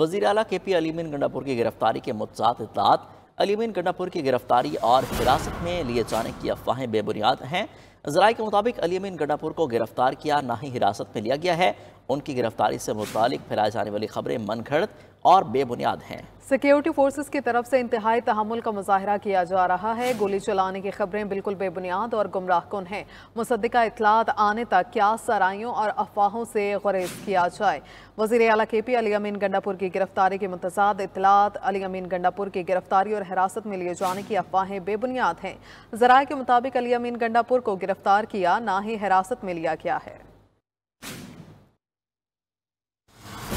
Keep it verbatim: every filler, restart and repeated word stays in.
वज़ीर आला के पी अली अमीन गंडापुर की गिरफ्तारी के मुतजाद इत्तलात। अली अमीन गंडापुर की गिरफ्तारी और हिरासत में लिए जाने की अफवाहें बेबुनियाद हैं। ज़राए के मुताबिक अली अमीन गंडापुर को गिरफ्तार किया ना ही हिरासत में लिया गया है। उनकी गिरफ्तारी से मुतालिक फैलाई जाने वाली खबरें मनगढ़ंत और बेबुनियाद हैं। सिक्योरिटी फोर्सेस की तरफ से इंतहाई तहमुल का मुजाहरा किया जा रहा है। गोली चलाने की खबरें बिल्कुल बेबुनियाद और गुमराहकुन हैं। मुसद्दिका इतलात आने तक क्या सरायों और अफवाहों से गुरेज किया जाए। वज़ीर आला के पी अली अमीन गंडापुर की गिरफ्तारी के मुतजाद इतलात। अली अमीन गंडापुर की गिरफ्तारी और हिरासत में लिए जाने की अफवाहें बेबुनियाद हैं। ज़राए के मुताबिक अली अमीन गंडापुर को गिरफ्तार किया ना ही हिरासत में लिया गया है।